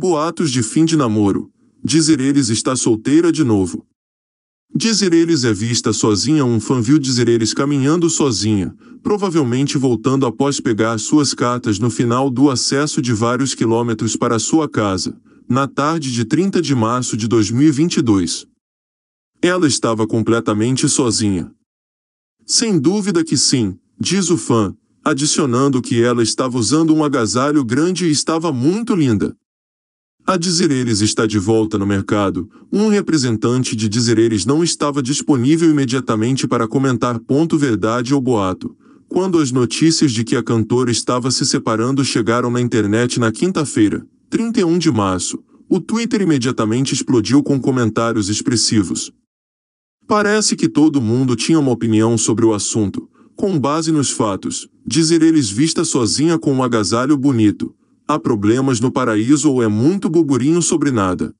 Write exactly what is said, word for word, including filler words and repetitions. Boatos de fim de namoro. Desireless está solteira de novo. Desireless é vista sozinha. Um fã viu Desireless caminhando sozinha, provavelmente voltando após pegar suas cartas no final do acesso de vários quilômetros para sua casa, na tarde de trinta de março de dois mil e vinte e dois. Ela estava completamente sozinha. Sem dúvida que sim, diz o fã, adicionando que ela estava usando um agasalho grande e estava muito linda. A Desireless está de volta no mercado. Um representante de Desireless não estava disponível imediatamente para comentar ponto verdade ou boato. Quando as notícias de que a cantora estava se separando chegaram na internet na quinta-feira, trinta e um de março, o Twitter imediatamente explodiu com comentários expressivos. Parece que todo mundo tinha uma opinião sobre o assunto. Com base nos fatos, Desireless vista sozinha com um agasalho bonito. Há problemas no paraíso ou é muito burburinho sobre nada?